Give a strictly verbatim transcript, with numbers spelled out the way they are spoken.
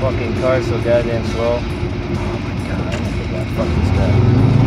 fucking car so goddamn slow. Oh my god, I hate that fucking stuff.